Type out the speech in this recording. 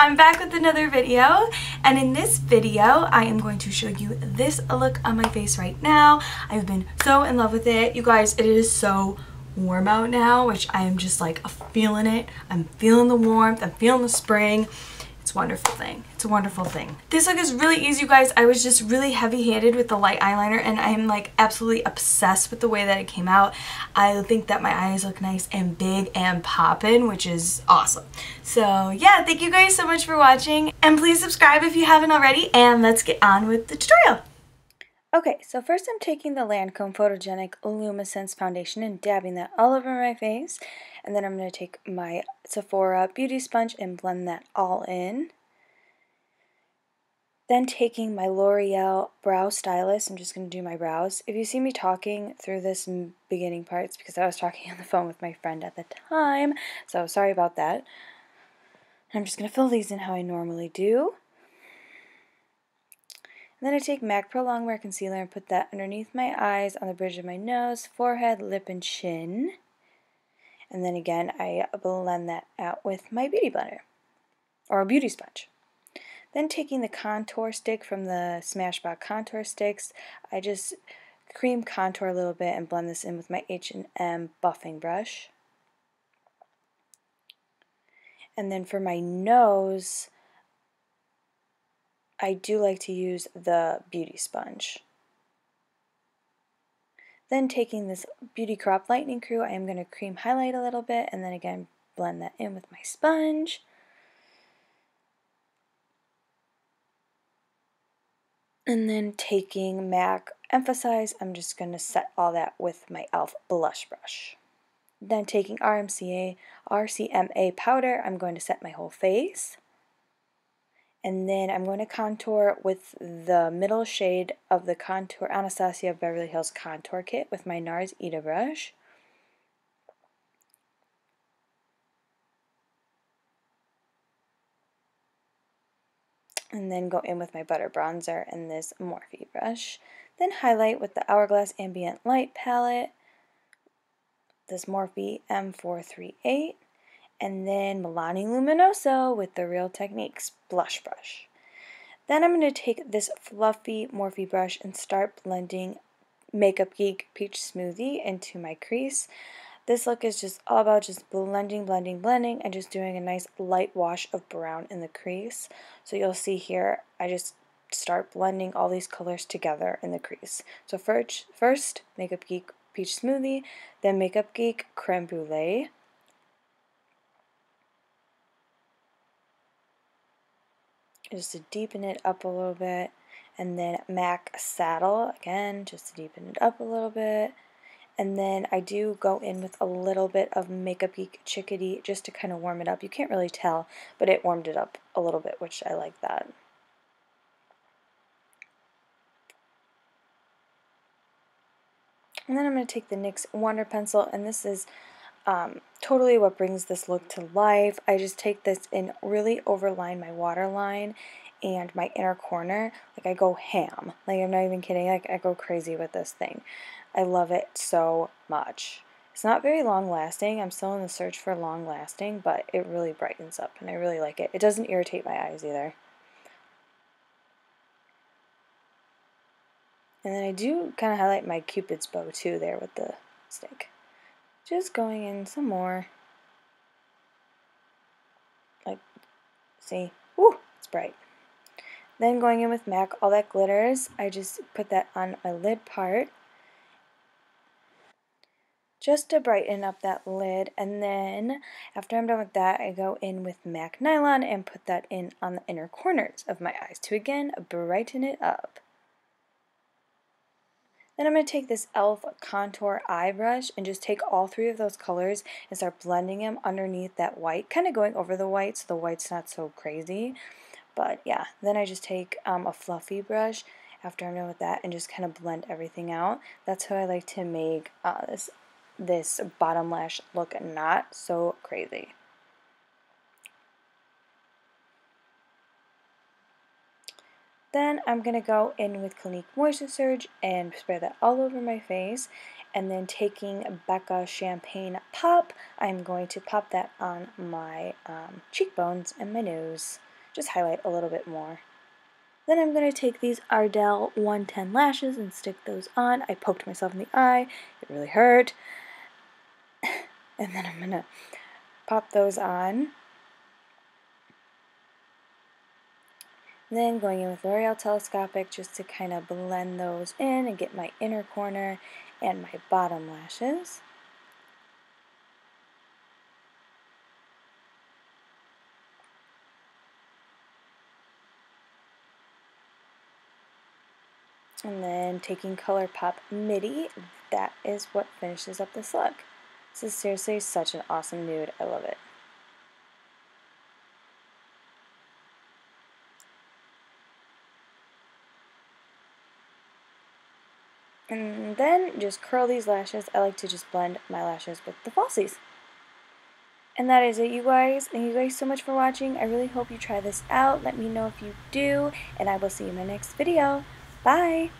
I'm back with another video, and in this video I am going to show you this look on my face right now. I've been so in love with it. You guys, it is so warm out now, which I am just like feeling it. I'm feeling the warmth, I'm feeling the spring. It's a wonderful thing. It's a wonderful thing. This look is really easy, you guys. I was just really heavy-handed with the light eyeliner, and I'm like absolutely obsessed with the way that it came out. I think that my eyes look nice and big and poppin', which is awesome. So yeah, thank you guys so much for watching, and please subscribe if you haven't already, and let's get on with the tutorial. Okay, so first I'm taking the Lancome Photogenic Lumessence Foundation and dabbing that all over my face. And then I'm going to take my Sephora Beauty Sponge and blend that all in. Then taking my L'Oreal Brow Stylist, I'm just going to do my brows. If you see me talking through this beginning part, it's because I was talking on the phone with my friend at the time. So sorry about that. I'm just going to fill these in how I normally do. And then I take MAC Pro Longwear Concealer and put that underneath my eyes, on the bridge of my nose, forehead, lip, and chin. And then again, I blend that out with my beauty blender, or a beauty sponge. Then taking the contour stick from the Smashbox Contour Sticks, I just cream contour a little bit and blend this in with my H&M buffing brush. And then for my nose, I do like to use the beauty sponge. Then taking this Beauty Crop Lightning Crew, I am going to cream highlight a little bit and then again blend that in with my sponge. And then taking MAC Emphasize, I'm just going to set all that with my e.l.f. blush brush. Then taking RCMA powder, I'm going to set my whole face. And then I'm going to contour with the middle shade of the contour Anastasia Beverly Hills Contour Kit with my NARS Eda brush. And then go in with my Butter Bronzer and this Morphe brush. Then highlight with the Hourglass Ambient Light Palette, this Morphe M438. And then Milani Luminoso with the Real Techniques Blush Brush. Then I'm going to take this fluffy Morphe brush and start blending Makeup Geek Peach Smoothie into my crease. This look is just all about just blending, and just doing a nice light wash of brown in the crease. So you'll see here, I just start blending all these colors together in the crease. So first Makeup Geek Peach Smoothie, then Makeup Geek Creme Brulee. Just to deepen it up a little bit, and then MAC Saddle again, just to deepen it up a little bit. And then I do go in with a little bit of Makeup Geek Chickadee just to kind of warm it up. You can't really tell, but it warmed it up a little bit, which I like that. And then I'm going to take the NYX Wonder Pencil, and this is totally what brings this look to life. I just take this and really overline my waterline and my inner corner. Like, I go ham. Like, I'm not even kidding. Like, I go crazy with this thing. I love it so much. It's not very long lasting. I'm still in the search for long lasting, but it really brightens up and I really like it. It doesn't irritate my eyes either. And then I do kind of highlight my Cupid's bow too there with the stick. Just going in some more, like, see, woo, it's bright. Then going in with MAC All That Glitters, I just put that on my lid part, just to brighten up that lid. And then after I'm done with that, I go in with MAC Nylon and put that in on the inner corners of my eyes to again brighten it up. Then I'm going to take this e.l.f. contour eye brush and just take all three of those colors and start blending them underneath that white, kind of going over the white so the white's not so crazy. But yeah, then I just take a fluffy brush after I'm done with that and just kind of blend everything out. That's how I like to make this bottom lash look not so crazy. Then I'm going to go in with Clinique Moisture Surge and spray that all over my face. And then taking Becca Champagne Pop, I'm going to pop that on my cheekbones and my nose. just highlight a little bit more. Then I'm going to take these Ardell 110 lashes and stick those on. I poked myself in the eye. It really hurt. And then I'm going to pop those on. Then going in with L'Oreal Telescopic just to kind of blend those in and get my inner corner and my bottom lashes. And then taking ColourPop Midi, that is what finishes up this look. This is seriously such an awesome nude. I love it. And then just curl these lashes. I like to just blend my lashes with the falsies. And that is it, you guys. Thank you guys so much for watching. I really hope you try this out. Let me know if you do, and I will see you in my next video. Bye!